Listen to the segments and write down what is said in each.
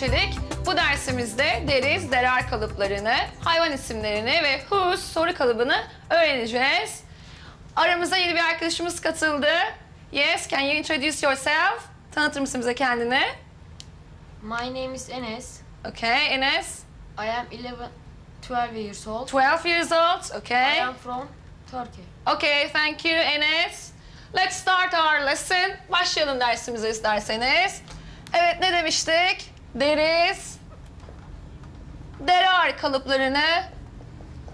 Çelik. Bu dersimizde deriz, derer kalıplarını, hayvan isimlerini ve whose soru kalıbını öğreneceğiz. Aramıza yeni bir arkadaşımız katıldı. Yes, can you introduce yourself? Tanıtır mısın bize kendini? My name is Enes. Okay, Enes. I am 12 years old. 12 years old, okay. I am from Turkey. Okay, thank you Enes. Let's start our lesson. Başlayalım dersimize isterseniz. Evet, ne demiştik? Deriz, derer kalıplarını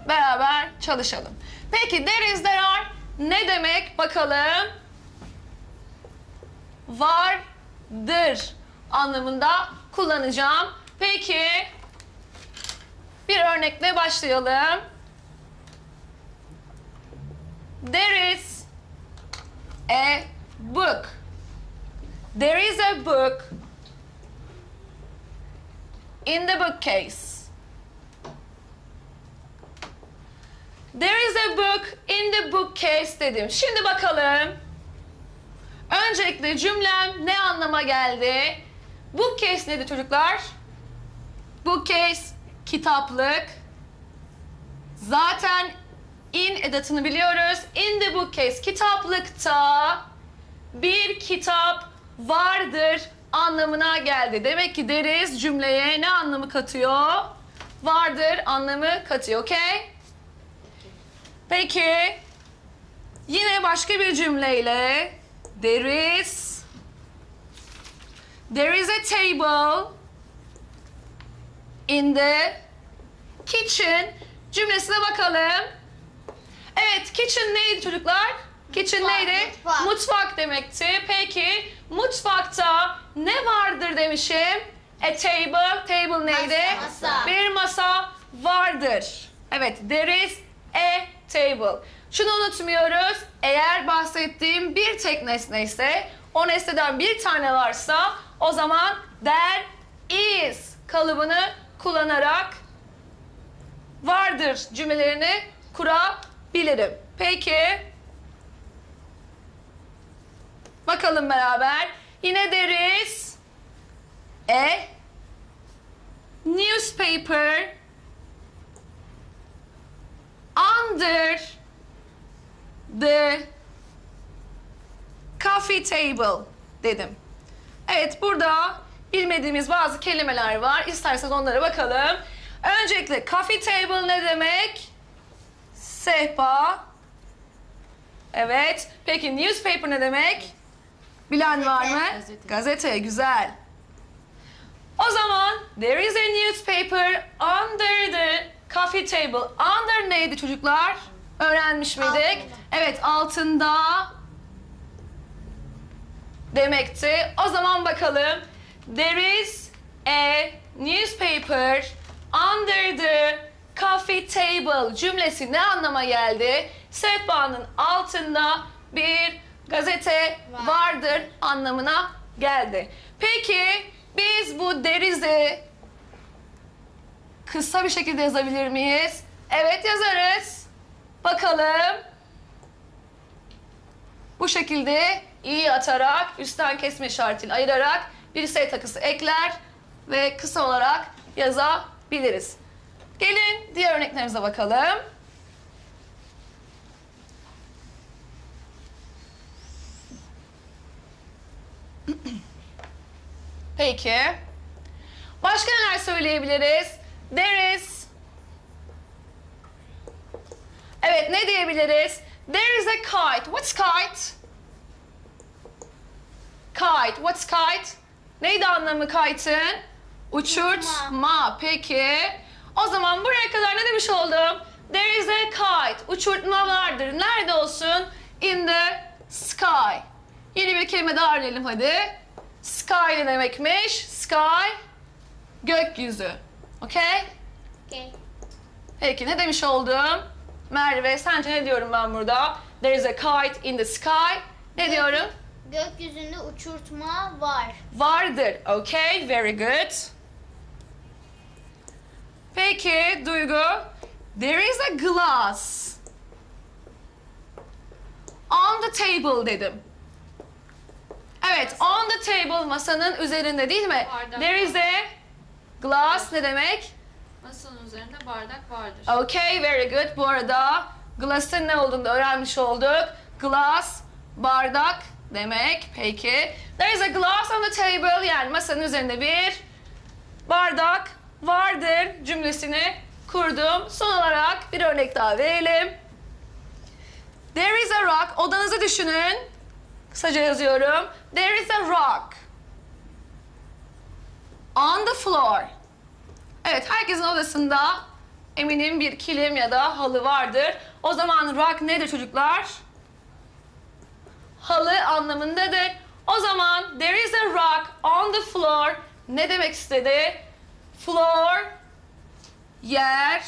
beraber çalışalım. Peki deriz, derer ne demek bakalım? Vardır anlamında kullanacağım. Peki bir örnekle başlayalım. There is a book. There is a book in the bookcase. There is a book in the bookcase dedim. Şimdi bakalım. Öncelikle cümlem ne anlama geldi? Bookcase nedir çocuklar? Bookcase kitaplık. Zaten in edatını biliyoruz. In the bookcase kitaplıkta bir kitap vardır anlamına geldi. Demek ki deriz cümleye ne anlamı katıyor? Vardır anlamı katıyor. Okay? Peki yine başka bir cümleyle there is a table in the kitchen cümlesine bakalım. Evet, kitchen neydi çocuklar? Kitchen neydi? Mutfak demekti. Peki mutfakta ne vardır demişim? A table. Table neydi? Masa. Bir masa vardır. Evet, there is a table. Şunu unutmuyoruz. Eğer bahsettiğim bir tek nesne ise, o nesneden bir tane varsa o zaman there is kalıbını kullanarak vardır cümlelerini kurabilirim. Peki. Bakalım beraber. Yine there is a newspaper under the coffee table dedim. Evet, burada bilmediğimiz bazı kelimeler var. İsterseniz onlara bakalım. Öncelikle coffee table ne demek? Sehpa. Evet. Peki newspaper ne demek? Bilen var mı? Gazete. Güzel. O zaman there is a newspaper under the coffee table. Under neydi çocuklar? Öğrenmiş miydik? Altında. Evet, altında demekti. O zaman bakalım. There is a newspaper under the coffee table cümlesi ne anlama geldi? Sehpanın altında bir gazete vardır anlamına geldi. Peki biz bu derizi kısa bir şekilde yazabilir miyiz? Evet, yazarız. Bakalım. Bu şekilde i'yi atarak, üstten kesme şartıyla ayırarak bir s takısı ekler ve kısa olarak yazabiliriz. Gelin diğer örneklerimize bakalım. Peki. Başka neler söyleyebiliriz? There is. Evet, ne diyebiliriz? There is a kite. What's kite? Kite. What's kite? Neydi anlamı kite'ın? Uçurtma. Peki. O zaman buraya kadar ne demiş oldum? There is a kite. Uçurtma vardır. Nerede olsun? In the sky. Yeni bir kelime daha öğrenelim hadi. Sky ne demekmiş? Sky, gökyüzü. Okay? Okay. Peki ne demiş oldum? Merve, sence ne diyorum ben burada? There is a kite in the sky. Ne diyorum? Gökyüzünde uçurtma var. Vardır. Okay, very good. Peki Duygu. There is a glass on the table dedim. Evet, on the table masanın üzerinde değil mi? There is a Glass ne demek? Masanın üzerinde bardak vardır. Okay, very good. Bu arada glass'ın ne olduğunu da öğrenmiş olduk. Glass, bardak demek. Peki. There is a glass on the table. Yani masanın üzerinde bir bardak vardır cümlesini kurdum. Son olarak bir örnek daha verelim. There is a rock. Odanızı düşünün. Kısaca yazıyorum. There is a rock on the floor. Evet, herkesin odasında eminim bir kilim ya da halı vardır. O zaman rock nedir çocuklar? Halı anlamındadır. O zaman there is a rock on the floor ne demek istedi? Floor, yer,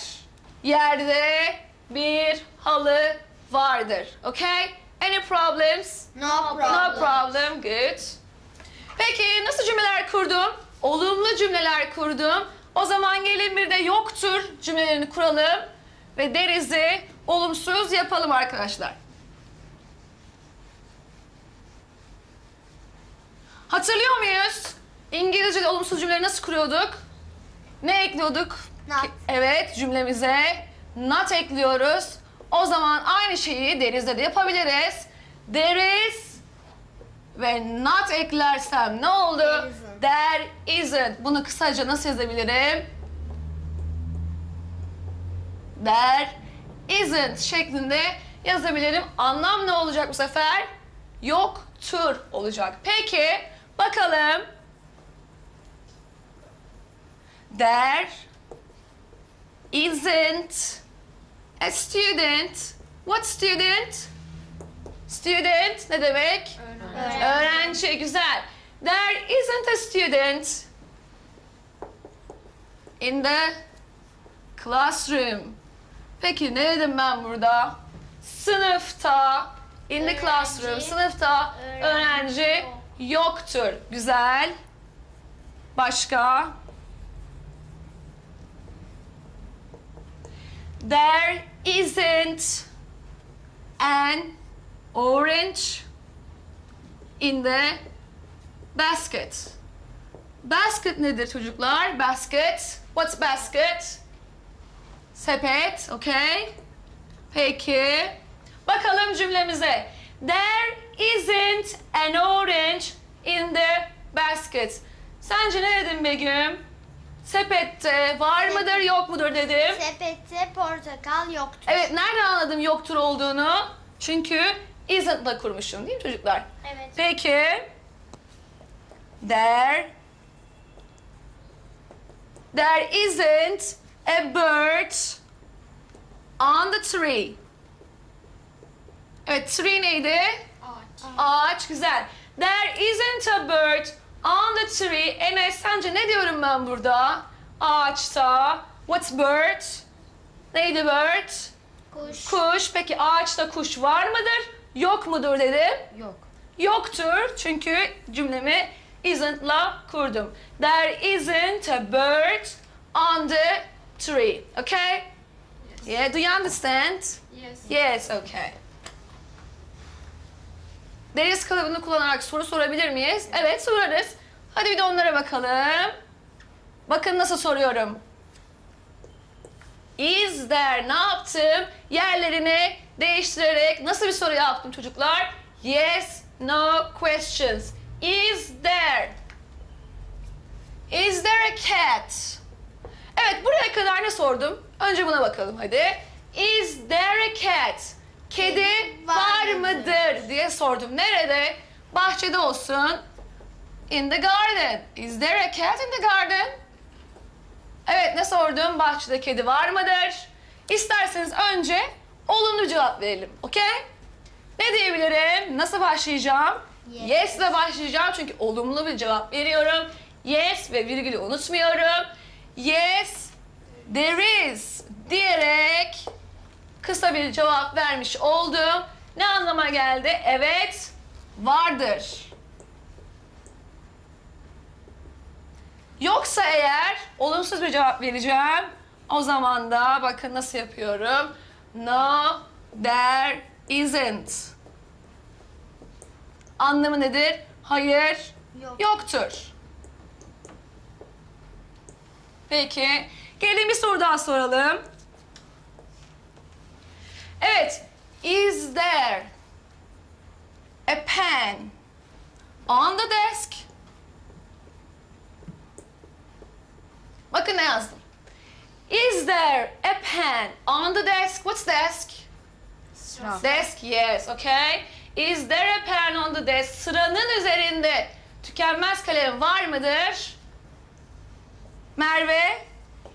yerde bir halı vardır. Okay? Any problems? No problem. Good. Peki nasıl cümleler kurdum? Olumlu cümleler kurdum. O zaman gelin bir de yoktur cümlelerini kuralım ve there is'i olumsuz yapalım arkadaşlar. Hatırlıyor muyuz? İngilizce'de olumsuz cümleleri nasıl kuruyorduk? Ne ekliyorduk? Not. Evet, cümlemize not ekliyoruz. O zaman aynı şeyi there is'de de yapabiliriz. There is ve not eklersem ne oldu? There isn't. Bunu kısaca nasıl yazabilirim? There isn't şeklinde yazabilirim. Anlam ne olacak bu sefer? Yoktur olacak. Peki bakalım. There isn't a student. What student? Student ne demek? Öğrenci. Öğrenci, güzel. There isn't a student in the classroom. Peki ne dedim ben burada? Sınıfta, in the classroom, sınıfta öğrenci yoktur. Güzel. Başka? There isn't an orange in the basket. Basket nedir çocuklar? Basket. What's basket? Sepet. Okay. Peki. Bakalım cümlemize. There isn't an orange in the basket. Sence ne dedim Begüm? Sepette var mıdır yok mudur dedim. Sepette portakal yoktur. Evet, nereden anladım yoktur olduğunu? Çünkü isn't'la kurmuşum değil mi çocuklar? Evet. Peki. There isn't a bird on the tree. Evet, tree neydi? Ağaç, güzel. There isn't a bird on the tree. Enes, sence ne diyorum ben burada? Ağaçta. What's bird? Neydi bird? Kuş. Kuş. Peki ağaçta kuş var mıdır? Yok mudur dedim. Yok. Yoktur. Çünkü cümlemi isn't'la kurdum. There isn't a bird on the tree. Okay? Yes. Yeah, do you understand? Yes. Yes, okay. There is kalıbını kullanarak soru sorabilir miyiz? Evet, sorarız. Hadi bir de onlara bakalım. Bakın nasıl soruyorum. Is there ne yaptım? Yerlerini değiştirerek nasıl bir soru yaptım çocuklar? Yes, no questions. Is there a cat? Evet, buraya kadar ne sordum? Önce buna bakalım hadi. Is there a cat? Kedi var mıdır diye sordum. Nerede? Bahçede olsun. In the garden. Is there a cat in the garden? Evet, ne sordum? Bahçede kedi var mıdır? İsterseniz önce olumlu cevap verelim. Okay? Ne diyebilirim? Nasıl başlayacağım? Yes ile başlayacağım çünkü olumlu bir cevap veriyorum. Yes ve virgülü unutmuyorum. Yes, there is diyerek kısa bir cevap vermiş oldum. Ne anlama geldi? Evet, vardır. Yoksa eğer olumsuz bir cevap vereceğim. O zaman da bakın nasıl yapıyorum. No, there isn't. Anlamı nedir? Hayır, yoktur. Peki. Gelelim bir soru daha soralım. Evet. Is there a pen on the desk? Bakın ne yazdım. Is there a pen on the desk? What's desk? Sıra. Desk, yes, okay. Is there a pen on the desk? Sıranın üzerinde tükenmez kalem var mıdır? Merve?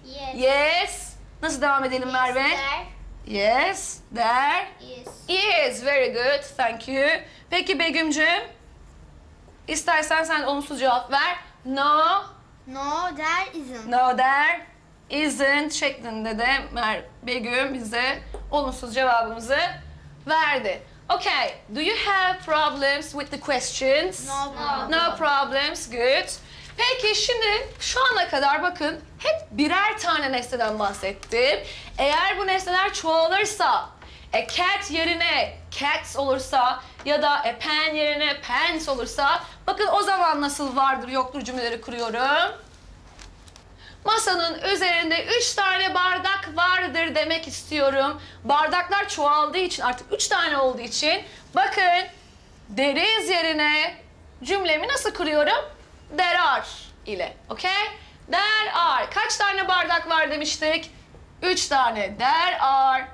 Yes. Yes. Nasıl devam edelim Merve? There. Yes, there. Yes. Yes, very good, thank you. Peki Begüm'cüğüm, istersen sen olumsuz cevap ver. No. No, there isn't. No, there isn't şeklinde de Begüm bize olumsuz cevabımızı verdi. Okay, do you have problems with the questions? No problem. No problems, good. Peki şimdi şu ana kadar bakın hep birer tane nesneden bahsettim. Eğer bu nesneler çoğalırsa, a cat yerine cats olursa ya da a pen yerine pens olursa bakın o zaman nasıl vardır yoktur cümleleri kuruyorum. Masanın üzerinde 3 tane bardak vardır demek istiyorum. Bardaklar çoğaldığı için artık 3 tane olduğu için bakın there is yerine cümlemi nasıl kuruyorum? There are ile, okay? There are. Kaç tane bardak var demiştik? 3 tane. There are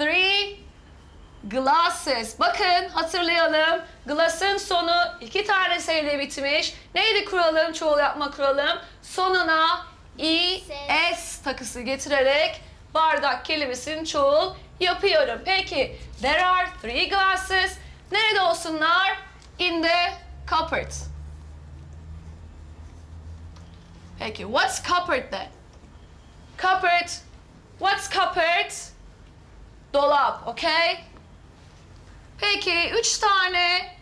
3 glasses. Bakın hatırlayalım. Glass'ın sonu 2 tane s'yle bitmiş. Neydi kuralım? Çoğul yapma kuralım. Sonuna is takısı getirerek bardak kelimesinin çoğul yapıyorum. Peki, there are 3 glasses. Nerede olsunlar? In the cupboard. Peki, what's cupboard then? Cupboard, what's cupboard? Dolap, okay? Peki, 3 tane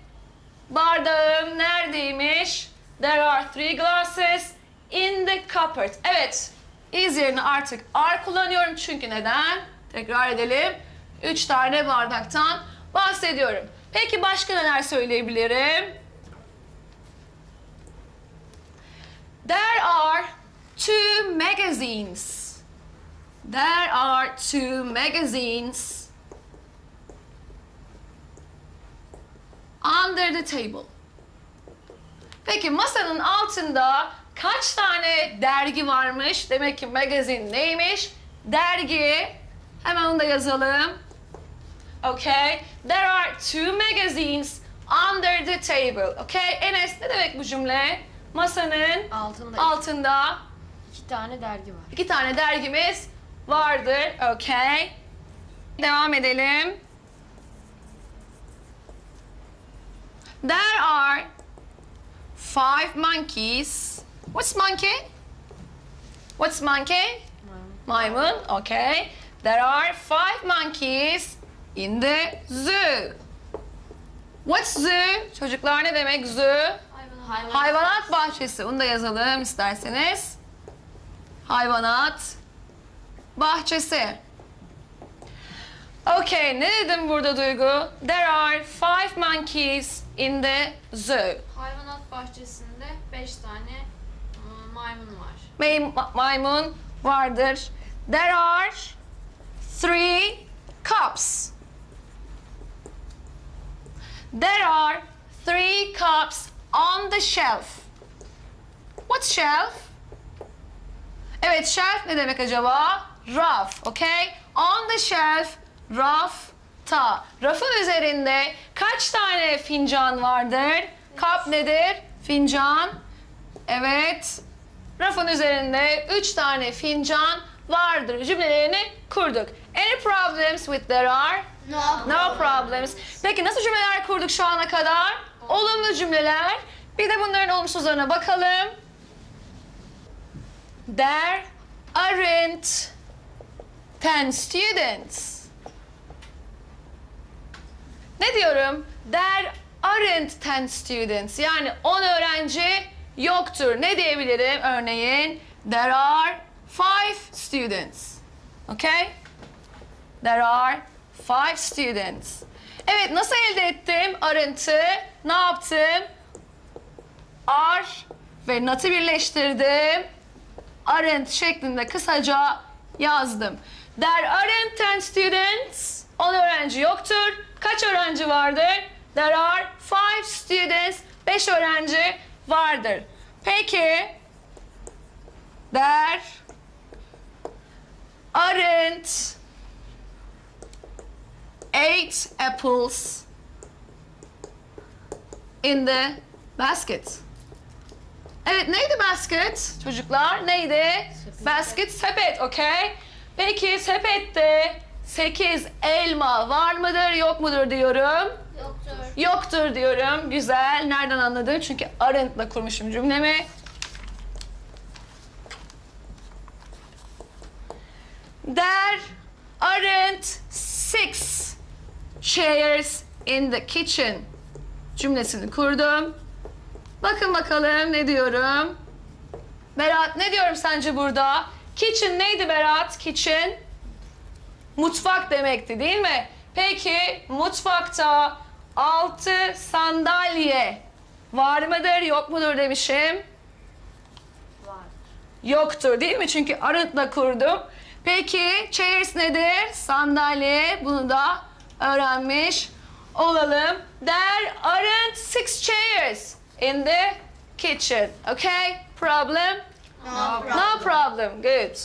bardağım neredeymiş? There are 3 glasses in the cupboard. Evet, is yerine artık are kullanıyorum çünkü neden? Tekrar edelim. 3 tane bardaktan bahsediyorum. Peki, başka neler söyleyebilirim? There are 2 magazines. There are 2 magazines under the table. Peki masanın altında kaç tane dergi varmış? Demek ki magazine neymiş? Dergi. Hemen onu da yazalım. Okay. There are 2 magazines under the table. Okay. Enes ne demek bu cümle? Masanın altında 2 tane dergi var. 2 tane dergimiz vardır. Okay. Devam edelim. There are 5 monkeys. What's monkey? What's monkey? Maymun. Okay. There are 5 monkeys in the zoo. What's zoo? Çocuklar ne demek zoo? Hayvanat bahçesi. Onu da yazalım isterseniz. Hayvanat bahçesi. Okay, ne dedim burada Duygu? There are 5 monkeys in the zoo. Hayvanat bahçesinde 5 tane maymun var. Maymun vardır. There are 3 cups. There are 3 cups on the shelf. What's shelf? Evet, shelf ne demek acaba? Raf, okay? On the shelf, rafta. Rafın üzerinde kaç tane fincan vardır? Cup nedir? Fincan. Evet. Rafın üzerinde 3 tane fincan vardır. Cümlelerini kurduk. Any problems with there are? No. No problems. Peki nasıl cümleler kurduk şu ana kadar? Olumlu cümleler. Bir de bunların olumsuzlarına bakalım. There aren't 10 students. Ne diyorum? There aren't 10 students. Yani 10 öğrenci yoktur. Ne diyebilirim? Örneğin there are 5 students. Okay? There are 5 students. Evet, nasıl elde ettim? Arıntı. Ne yaptım? Are ve not'ı birleştirdim. Arendt şeklinde kısaca yazdım. There aren't 10 students. 10 öğrenci yoktur. Kaç öğrenci vardır? There are 5 students. 5 öğrenci vardır. Peki, there aren't 8 apples in the basket. Evet, neydi basket çocuklar? Neydi? Sepet. Basket, sepet, okay? Peki, sepette 8 elma var mıdır, yok mudur diyorum? Yoktur. Yoktur diyorum. Güzel. Nereden anladın? Çünkü aren't'la kurmuşum cümlemi. There aren't 6 chairs in the kitchen cümlesini kurdum. Bakın bakalım ne diyorum? Berat, ne diyorum sence burada? Kitchen neydi Berat? Kitchen mutfak demekti değil mi? Peki mutfakta 6 sandalye var mıdır, yok mudur demişim? Var. Yoktur değil mi? Çünkü aren't'la kurdum. Peki chairs nedir? Sandalye. Bunu da öğrenmiş olalım. There aren't 6 chairs in the kitchen. Okay? Problem? No problem. No problem. Good.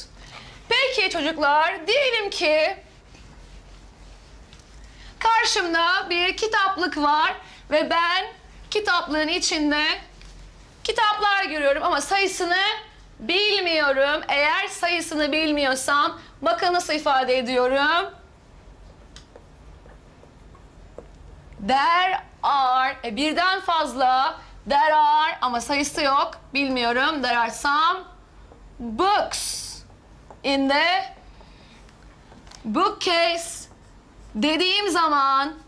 Peki çocuklar, diyelim ki karşımda bir kitaplık var ve ben kitaplığın içinde kitaplar görüyorum ama sayısını bilmiyorum. Eğer sayısını bilmiyorsam bakın nasıl ifade ediyorum. There are, birden fazla, there are ama sayısı yok, bilmiyorum. There are some books in the bookcase. Dediğim zaman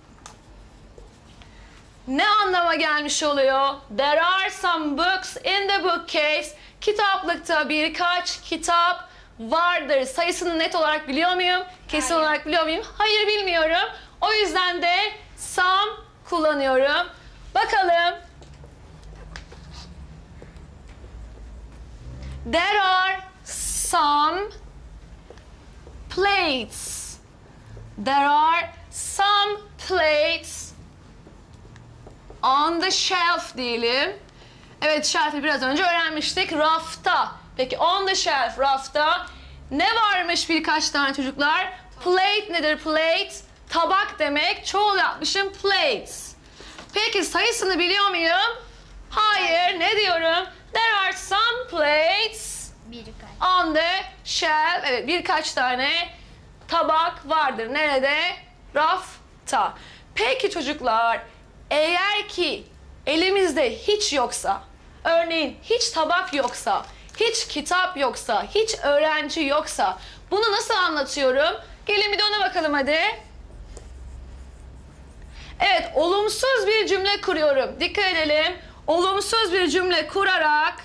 ne anlama gelmiş oluyor? There are some books in the bookcase. Kitaplıkta birkaç kitap vardır. Sayısını net olarak biliyor muyum? Kesin Hayır. Olarak biliyor muyum? Hayır, bilmiyorum. O yüzden de some kullanıyorum. Bakalım. There are some plates. There are some plates on the shelf diyelim. Evet, shelf'i biraz önce öğrenmiştik. Rafta. Peki on the shelf, rafta ne varmış birkaç tane çocuklar? Plate nedir? Plate tabak demek. Çoğul yapmışım plates. Peki sayısını biliyor muyum? Hayır. Ne diyorum? There are some plates on the shelf. Evet, birkaç tane tabak vardır. Nerede? Rafta. Peki çocuklar, eğer ki elimizde hiç yoksa, örneğin hiç tabak yoksa, hiç kitap yoksa, hiç öğrenci yoksa, bunu nasıl anlatıyorum? Gelin bir de ona bakalım hadi. Evet, olumsuz bir cümle kuruyorum. Dikkat edelim. Olumsuz bir cümle kurarak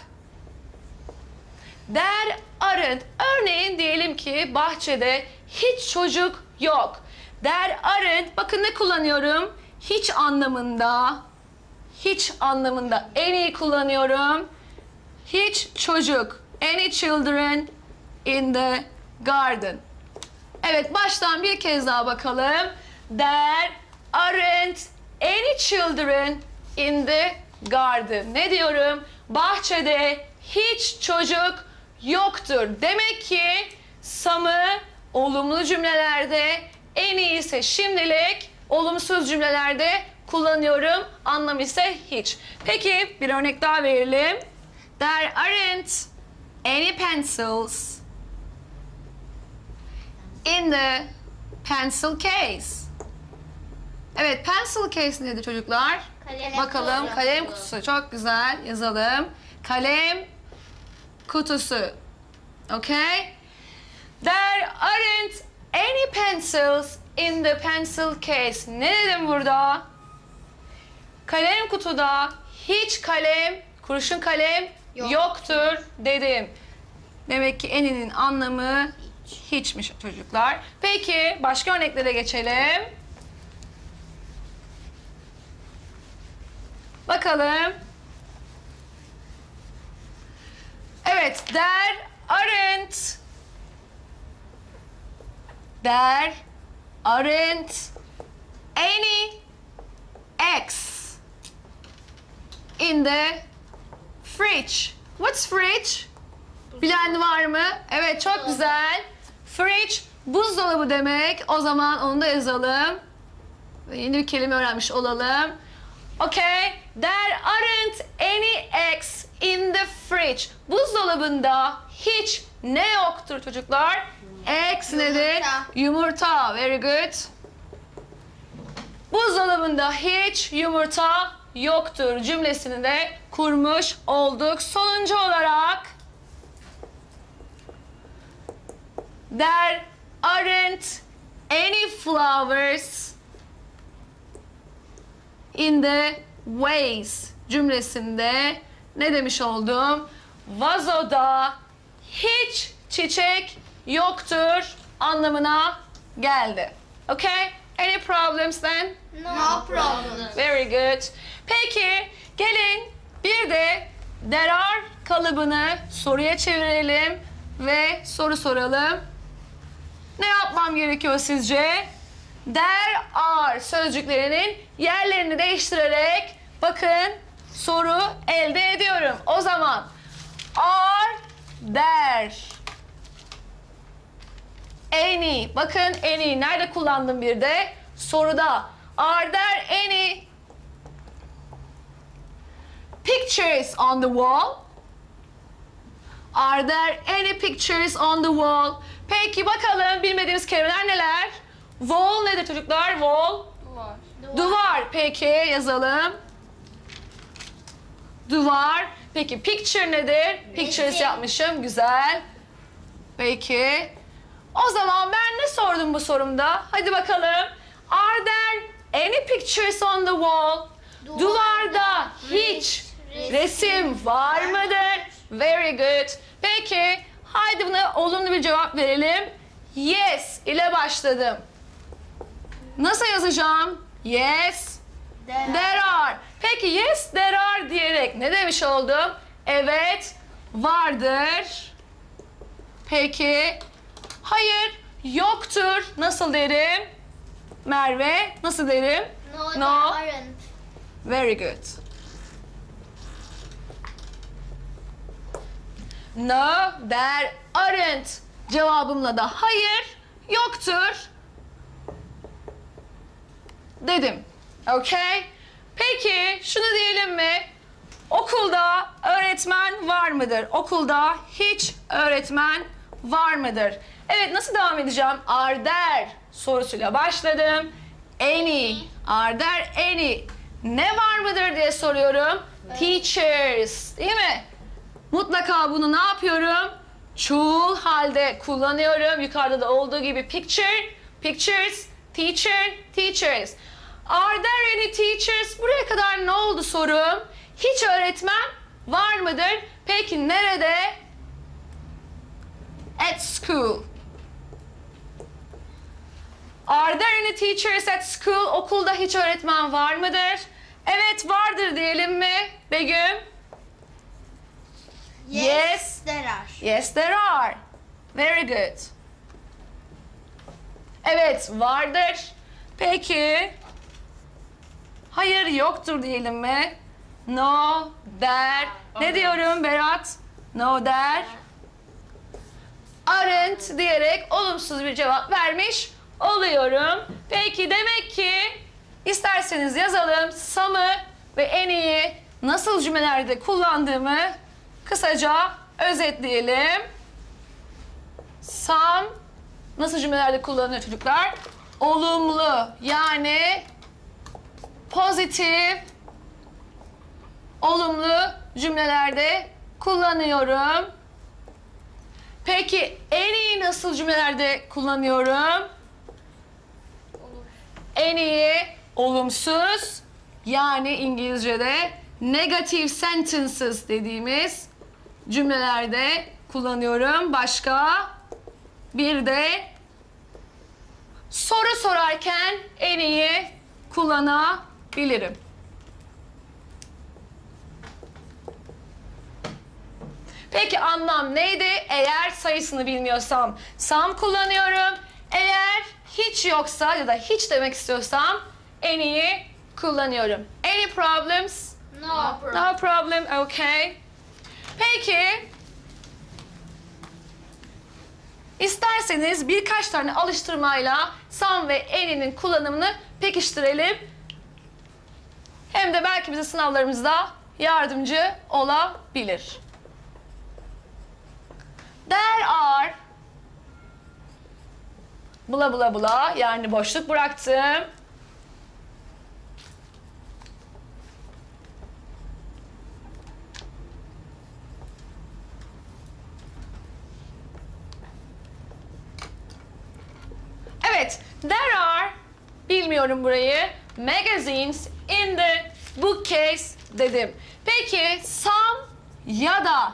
there aren't. Örneğin diyelim ki bahçede hiç çocuk yok. There aren't. Bakın ne kullanıyorum? Hiç anlamında. Hiç anlamında. Any kullanıyorum. Hiç çocuk. Any children in the garden. Evet, baştan bir kez daha bakalım. There aren't any children in the garden. Ne diyorum? Bahçede hiç çocuk yoktur. Demek ki some'ı olumlu cümlelerde, en iyisi şimdilik, olumsuz cümlelerde kullanıyorum. Anlam ise hiç. Peki bir örnek daha verelim. There aren't any pencils in the pencil case. Evet, pencil case nedir çocuklar? Kalem bakalım kutusu. Kalem kutusu. Çok güzel, yazalım. Kalem kutusu. Okay? There aren't any pencils in the pencil case. Ne dedim burada? Kalem kutuda hiç kalem, kurşun kalem yoktur dedim. Demek ki any'nin anlamı hiçmiş çocuklar. Peki başka örneklere geçelim. Bakalım. Evet, there Arendt. There aren't any eggs in the fridge. What's fridge? Bilen var mı? Evet, çok güzel. Fridge, buzdolabı demek. O zaman onu da yazalım. Yeni bir kelime öğrenmiş olalım. Okay, there aren't any eggs in the fridge. Buzdolabında hiç ne yoktur çocuklar? Eggs nedir? Yumurta. Very good. Buzdolabında hiç yumurta yoktur cümlesini de kurmuş olduk. Sonuncu olarak there aren't any flowers in the vase cümlesinde ne demiş oldum? Vazoda hiç çiçek yoktur anlamına geldi. Okay? Any problems then? No problems. Very good. Peki gelin bir de there are kalıbını soruya çevirelim ve soru soralım. Ne yapmam gerekiyor sizce? There are sözcüklerinin yerlerini değiştirerek bakın soru elde ediyorum. O zaman are there any, bakın any nerede kullandım bir de soruda. Are there any pictures on the wall? Are there any pictures on the wall? Peki bakalım bilmediğimiz kelimeler neler? Wall nedir çocuklar? Wall. Duvar. Peki yazalım. Duvar. Peki picture nedir? Pictures yapmışım. Güzel. Peki. O zaman ben ne sordum bu sorumda? Hadi bakalım. Are there any pictures on the wall? Duvarda hiç resim var mıdır? Very good. Peki. Haydi buna olumlu bir cevap verelim. Yes ile başladım. Nasıl yazacağım? Yes, there are. Peki yes, there are diyerek ne demiş oldum? Evet, vardır. Peki, hayır, yoktur. Nasıl derim? Merve, nasıl derim? No, no. There aren't. Very good. No, there aren't. Cevabımla da hayır, yoktur dedim. Okay? Peki şunu diyelim mi? Okulda öğretmen var mıdır? Okulda hiç öğretmen var mıdır? Evet, nasıl devam edeceğim? Are there sorusuyla başladım. Any. Are there any? Ne var mıdır diye soruyorum. Evet. Teachers. Değil mi? Mutlaka bunu ne yapıyorum? Çoğul halde kullanıyorum. Yukarıda da olduğu gibi picture, pictures, teacher, teachers. Are there any teachers? Buraya kadar ne oldu sorum? Hiç öğretmen var mıdır? Peki nerede? At school. Are there any teachers at school? Okulda hiç öğretmen var mıdır? Evet, vardır diyelim mi Begüm? Yes, there are. Yes, there are. Very good. Evet, vardır. Peki. Hayır, yoktur diyelim mi? No, there. Ne diyorum Berat? No, there aren't diyerek olumsuz bir cevap vermiş oluyorum. Peki, demek ki isterseniz yazalım some'ı ve any'i nasıl cümlelerde kullandığımı kısaca özetleyelim. Some nasıl cümlelerde kullanılıyor çocuklar? Olumlu, yani pozitif, olumlu cümlelerde kullanıyorum. Peki any nasıl cümlelerde kullanıyorum? Any olumsuz, yani İngilizce'de negative sentences dediğimiz cümlelerde kullanıyorum. Başka bir de soru sorarken en iyi kullanabilirim. Peki anlam neydi? Eğer sayısını bilmiyorsam sam kullanıyorum. Eğer hiç yoksa ya da hiç demek istiyorsam any'i kullanıyorum. Any problems? No problem. No problem, okay. Peki, isterseniz birkaç tane alıştırmayla sam ve any'nin kullanımını pekiştirelim. Hem de belki bize sınavlarımızda yardımcı olabilir. There are... Bula bula bula, yani boşluk bıraktım. Evet, there are, bilmiyorum burayı, magazines in the bookcase dedim. Peki, some ya da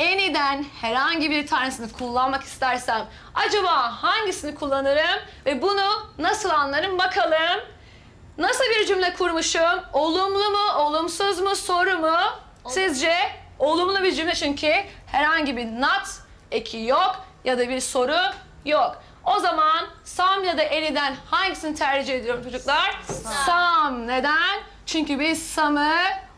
any'den herhangi bir tanesini kullanmak istersem acaba hangisini kullanırım ve bunu nasıl anlarım bakalım. Nasıl bir cümle kurmuşum? Olumlu mu, olumsuz mu, soru mu? Sizce olumlu bir cümle çünkü herhangi bir not eki yok ya da bir soru yok. O zaman some ya da any'den hangisini tercih ediyorum çocuklar? Some. Neden? Çünkü biz some'ı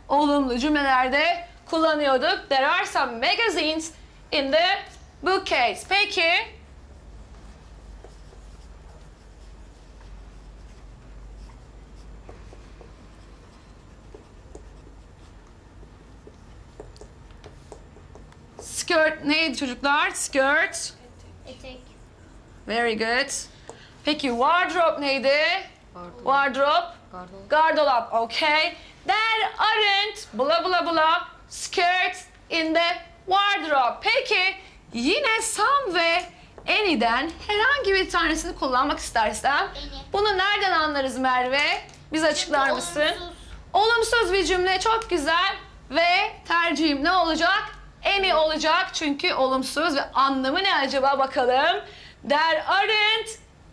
olumlu cümlelerde kullanıyorduk. There are some magazines in the bookcase. Peki. Skirt neydi çocuklar? Skirt. Etek. Very good. Peki wardrobe neydi? Wardrobe. Gardolap. Okay. There aren't bla bla bla skirts in the wardrobe. Peki yine some ve any'den herhangi bir tanesini kullanmak istersem bunu nereden anlarız Merve? Bize açıklar mısın? Olumsuz bir cümle çok güzel ve tercihim ne olacak? Any olacak çünkü olumsuz ve anlamı ne acaba bakalım. There aren't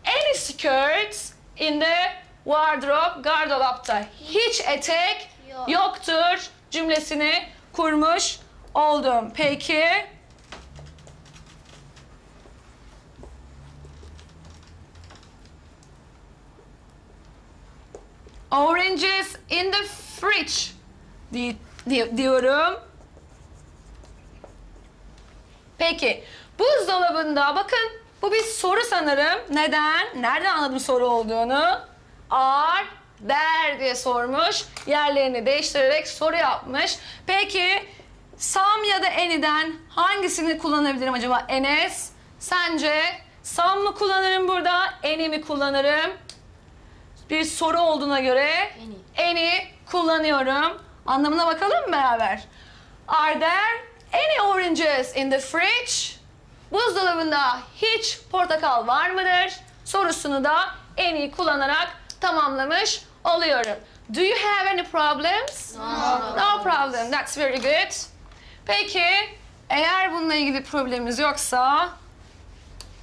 any skirts in the wardrobe, gardolapta. Hiç etek yoktur cümlesini kurmuş oldum. Peki. Oranges in the fridge diyorum. Peki. Buzdolabında bakın. Bu bir soru sanırım. Neden? Nereden anladım soru olduğunu? Are, there diye sormuş. Yerlerini değiştirerek soru yapmış. Peki, some ya da any'den hangisini kullanabilirim acaba Enes? Sence some mı kullanırım burada, any mi kullanırım? Bir soru olduğuna göre any kullanıyorum. Anlamına bakalım mı beraber? Are there any oranges in the fridge? Buzdolabında hiç portakal var mıdır? Sorusunu da en iyi kullanarak tamamlamış oluyorum. Do you have any problems? No. No problem. That's very good. Peki, eğer bununla ilgili problemimiz yoksa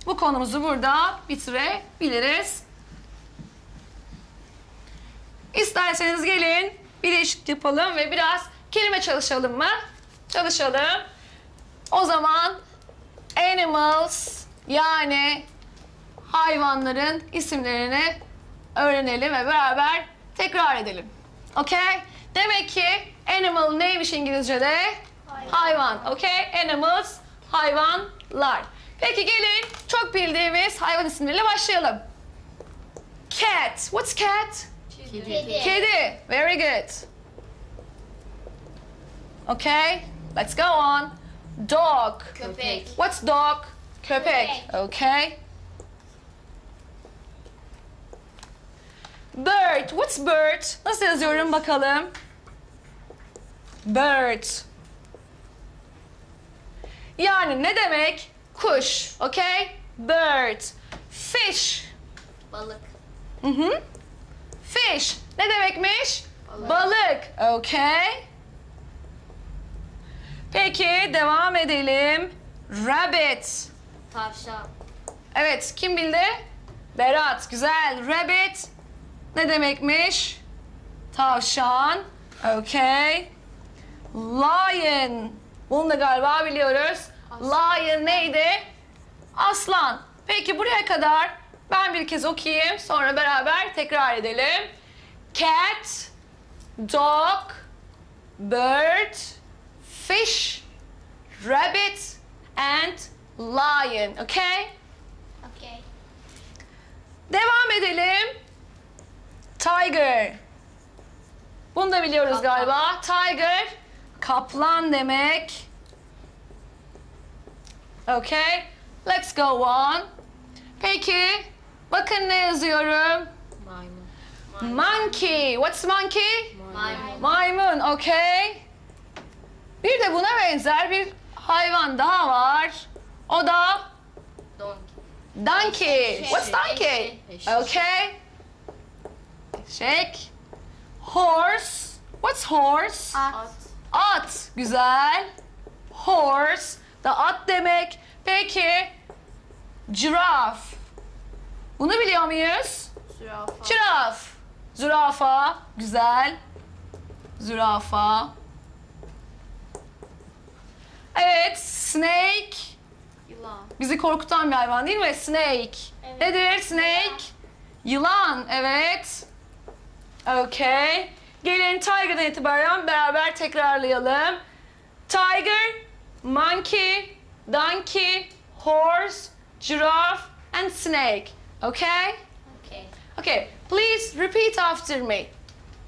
bu konumuzu burada bitirebiliriz. İsterseniz gelin bir değişiklik yapalım ve biraz kelime çalışalım mı? Çalışalım. O zaman animals yani hayvanların isimlerini öğrenelim ve beraber tekrar edelim. Okay? Demek ki animal neymiş İngilizce'de? Hayvan. Okay? Animals, hayvanlar. Peki gelin çok bildiğimiz hayvan isimleriyle başlayalım. Cat. What's cat? Kedi. Kedi. Very good. Okay? Let's go on. Dog. Köpek. What's dog? Köpek. Okay. Bird. What's bird? Nasıl yazıyorum bakalım? Bird. Yani ne demek? Kuş. Okay? Bird. Fish. Balık. Hı. Fish. Ne demekmiş? Balık. Okay. Peki, devam edelim. Rabbit. Tavşan. Evet, kim bildi? Berat, güzel. Rabbit ne demekmiş? Tavşan. Okay. Lion. Bunu da galiba biliyoruz. Lion neydi? Aslan. Peki buraya kadar ben bir kez okuyayım. Sonra beraber tekrar edelim. Cat, dog, bird, fish, rabbit and lion. Okay? Okay. Devam edelim. Tiger. Bunu da biliyoruz kaplan. Galiba. Tiger, kaplan demek. Okay. Let's go on. Peki, bakın ne yazıyorum? Maymun. Monkey. What's monkey? Maymun. Maymun, okay. Bir de buna benzer bir hayvan daha var. O da? Donkey. Donkey. What's donkey? Okay. Eşek. Horse. What's horse? At. At. Güzel. Horse da at demek. Peki, giraffe. Bunu biliyor muyuz? Zürafa. Giraffe. Zürafa. Güzel. Zürafa. Evet, snake. Yılan. Bizi korkutan bir hayvan değil mi? Snake. Evet. Nedir snake? Yılan. Yılan. Evet. Okay. Gelin tiger'dan itibaren beraber tekrarlayalım. Tiger, monkey, donkey, horse, giraffe and snake. Okay? Okay. Okay. Please repeat after me.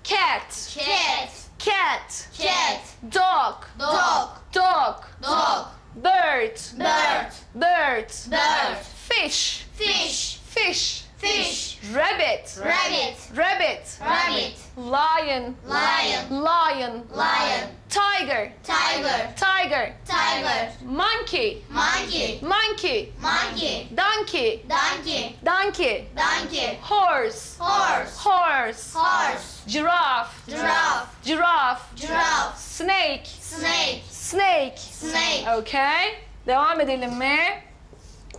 Cat. Cat. Cat. Cat. Dog. Dog. Dog. Dog. Bird. Bird. Bird. Bird. Fish. Fish. Fish. Fish. Rabbit. Rabbit. Rabbit. Rabbit. Lion. Lion. Lion. Lion. Tiger. Tiger. Tiger. Tiger. Monkey. Monkey. Monkey. Monkey. Donkey. Donkey. Donkey. Donkey. Horse. Horse. Horse. Horse. Giraffe. Giraffe. Giraffe. Giraffe. Snake. Snake. Snake. Snake. Okay. Devam edelim mi?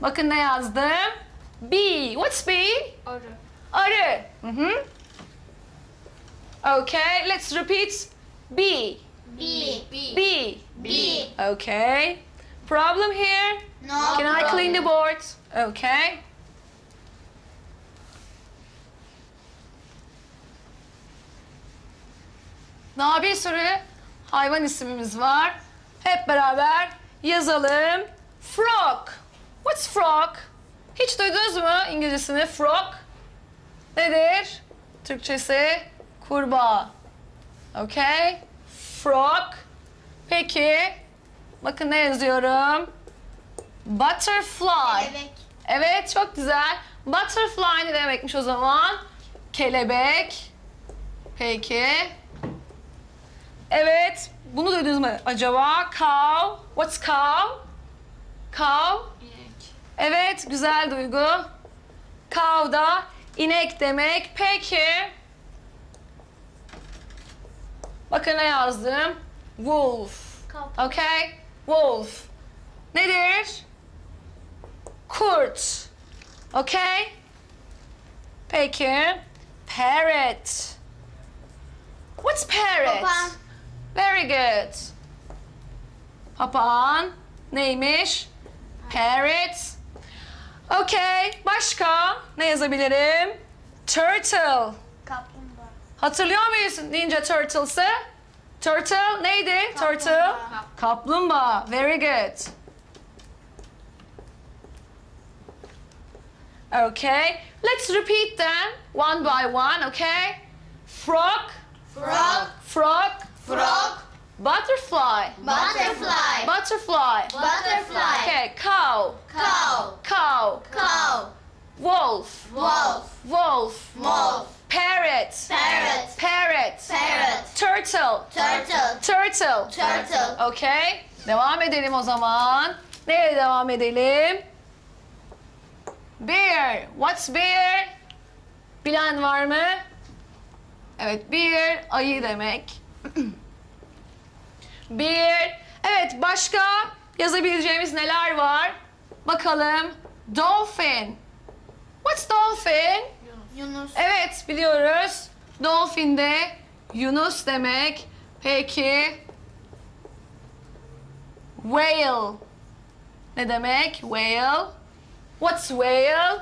Bakın ne yazdım. Bee. What's bee? Arı. Arı. Mm-hmm. Okay, let's repeat. Bee. Bee. Bee. Bee. Bee. Okay. Problem here? No. Can I clean the board? Okay. Daha bir sürü hayvan isimimiz var. Hep beraber yazalım. Frog. What's frog? Hiç duydunuz mu İngilizcesini? Frog nedir? Türkçesi kurbağa. Okay. Frog. Peki. Bakın ne yazıyorum? Butterfly. Kelebek. Evet, çok güzel. Butterfly ne demekmiş o zaman? Kelebek. Peki. Evet. Bunu duydunuz mu acaba? Cow. What's cow? Cow. Evet, güzel Duygu. Cow da inek demek. Peki. Bakın ne yazdım. Wolf. Okay. Wolf. Nedir? Kurt. Okay. Peki. Parrot. What's parrot? Papağan. Very good. Papağan neymiş? Parrot. Okay, başka ne yazabilirim? Turtle. Kaplumbağa. Hatırlıyor muyuz Ninja Turtles'ı? Turtle neydi? Kaplumbağa. Turtle. Kaplumbağa. Very good. Okay, let's repeat them one by one, okay? Frog. Frog. Frog. Frog. Butterfly. Butterfly. Butterfly. Butterfly. Okay, cow. Cow. Cow. Cow. Wolf. Wolf. Wolf. Wolf. Parrot. Parrot. Parrot. Parrot. Turtle. Turtle. Turtle. Turtle. Okay. Devam edelim o zaman. Nereye devam edelim? Bear. What's bear? Bilen var mı? Evet, bear ayı demek. Bir. Evet, başka yazabileceğimiz neler var? Bakalım. Dolphin. What's dolphin? Yunus. Evet, biliyoruz. Dolphin de yunus demek. Peki. Whale. Ne demek? Whale. What's whale?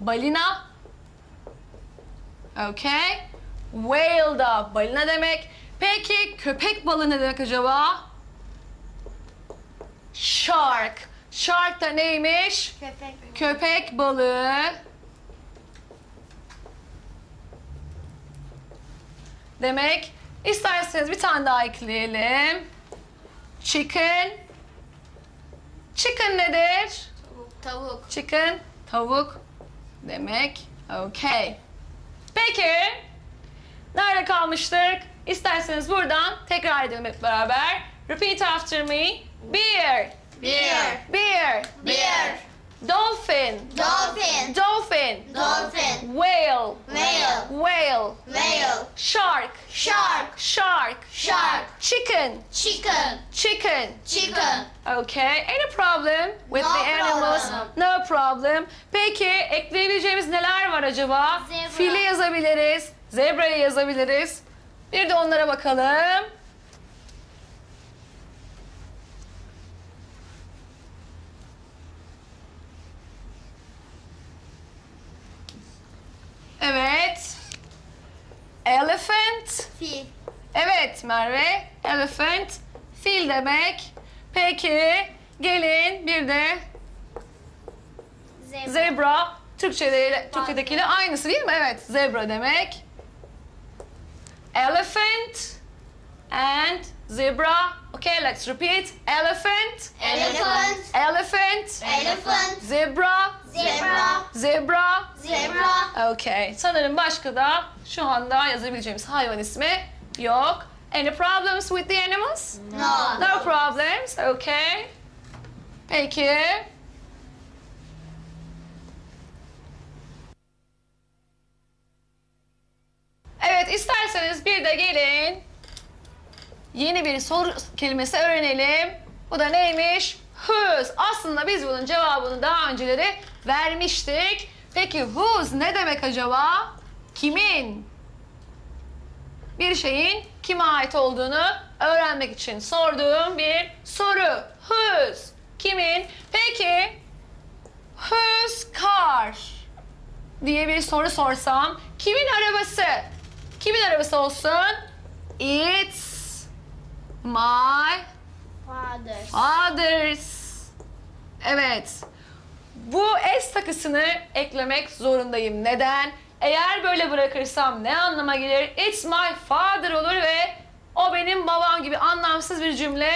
Balina. Okay. Whale da balina demek. Peki köpek balığı ne demek acaba? Shark. Shark da neymiş? Köpek balığı. Demek. İsterseniz bir tane daha ekleyelim. Chicken. Chicken nedir? Tavuk. Chicken, tavuk demek. Okay. Peki. Nerede kalmıştık? İsterseniz buradan tekrar edelim hep beraber. Repeat after me. Beer. Beer. Beer. Beer. Dolphin. Dolphin. Dolphin. Dolphin. Whale. Whale. Whale. Whale. Shark. Shark. Shark. Shark. Chicken. Chicken. Chicken. Chicken. Okay. Any problem with the animals? No problem. Peki ekleyebileceğimiz neler var acaba? Fili yazabiliriz. Zebra'yı yazabiliriz. Bir de onlara bakalım. Evet. Elephant. Fil. Evet Merve. Elephant. Fil demek. Peki gelin bir de zebra. Zebra. Türkçedekiyle aynısı değil mi? Evet. Zebra demek. Elephant and zebra. Okay, let's repeat. Elephant. Elephant. Elephant. Elephant. Zebra. Zebra. Zebra. Zebra. Okay. Sanırım başka da şu anda yazabileceğimiz hayvan ismi yok. Any problems with the animals? No. No problems. Okay. Peki. Evet, isterseniz bir de gelin. Yeni bir soru kelimesi öğrenelim. Bu da neymiş? Whose. Aslında biz bunun cevabını daha önceleri vermiştik. Peki whose ne demek acaba? Kimin? Bir şeyin kime ait olduğunu öğrenmek için sorduğum bir soru. Whose. Kimin? Peki whose car diye bir soru sorsam kimin arabası? Kimin arabası olsun? It's my father's. Evet. Bu s takısını eklemek zorundayım. Neden? Eğer böyle bırakırsam ne anlama gelir? It's my father olur ve o benim babam gibi anlamsız bir cümle.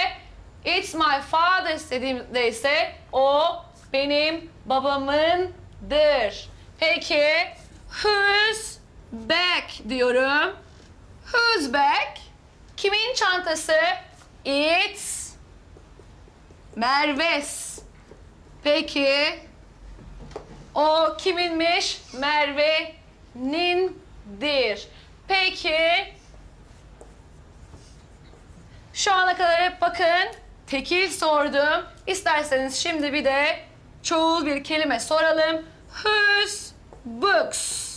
It's my father's dediğimde ise o benim babamındır. Peki whose bag diyorum. Whose bag? Kimin çantası? It's Merve's. Peki o kiminmiş? Merve'nindir. Peki şu ana kadar hep bakın tekil sordum. İsterseniz şimdi bir de çoğul bir kelime soralım. Whose books?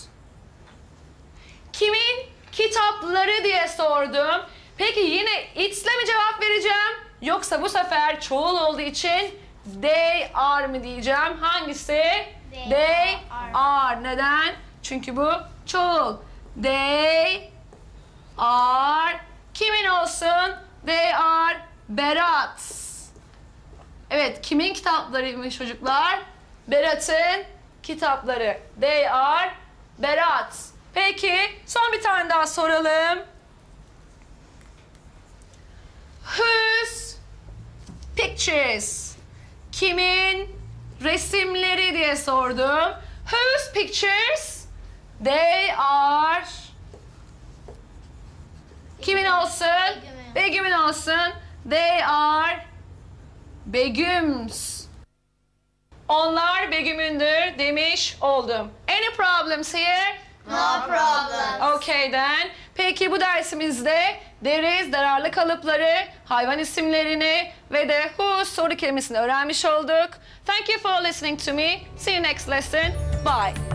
Kimin kitapları diye sordum. Peki yine it's'le mi cevap vereceğim? Yoksa bu sefer çoğul olduğu için they are mı diyeceğim? Hangisi? They are. Neden? Çünkü bu çoğul. They are. Kimin olsun? They are Berat's. Evet, kimin kitaplarıymış çocuklar? Berat'ın kitapları. They are Berat's. Peki, son bir tane daha soralım. Whose pictures? Kimin resimleri diye sordum. Whose pictures? They are. Kimin olsun? Begüm'ün olsun. They are Begüm's. Onlar Begüm'ündür demiş oldum. Any problems here? No problem. Okay then. Peki bu dersimizde deriz, zararlı kalıpları, hayvan isimlerini ve de who soru kelimesini öğrenmiş olduk. Thank you for listening to me. See you next lesson. Bye.